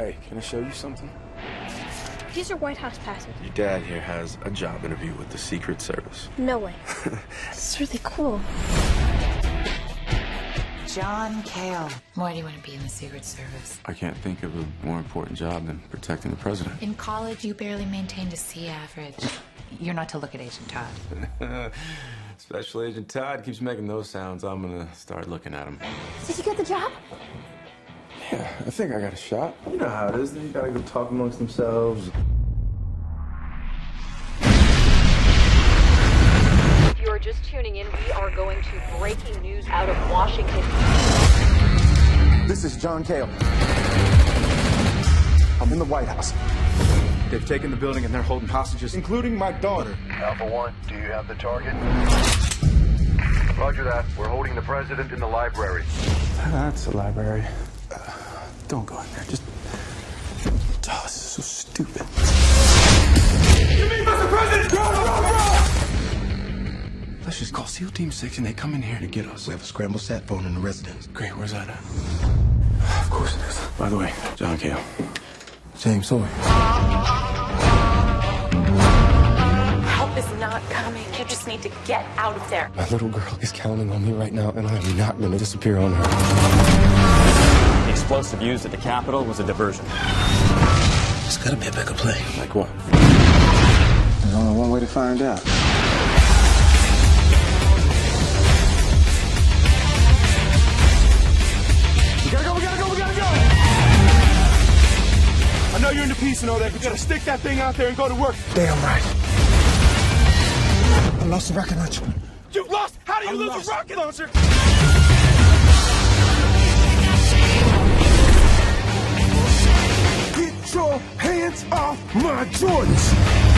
Hey, can I show you something? These are White House passes. Your dad here has a job interview with the Secret Service. No way. It's really cool. John Cale. Why do you want to be in the Secret Service? I can't think of a more important job than protecting the president. In college, you barely maintained a C average. You're not to look at Agent Todd. Special Agent Todd keeps making those sounds. I'm gonna start looking at him. Did you get the job? Yeah, I think I got a shot. You know how it is. They gotta go talk amongst themselves. Just tuning in, we are going to breaking news out of Washington. This is John Cale. I'm in the White House. They've taken the building and they're holding hostages, including my daughter. Alpha One, do you have the target? Roger that. We're holding the president in the library. That's the library. Don't go in there. Just... Oh, this is so stupid. You mean Mr. President? Go! Let's just call SEAL Team 6 and they come in here to get us. We have a scramble sat phone in the residence. Great, where's Ida? Of course it is. By the way, John Cale. James Sawyer. Help is not coming. You just need to get out of there. My little girl is counting on me right now, and I am not going to disappear on her. The explosive used at the Capitol was a diversion. There's got to be a bigger play. Like what? There's only one way to find out. I know you're into peace and all that, but you gotta stick that thing out there and go to work. Damn right. I lost the rocket launcher. You lost? How do you lose a rocket launcher? Get your hands off my Jordans!